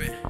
rapping.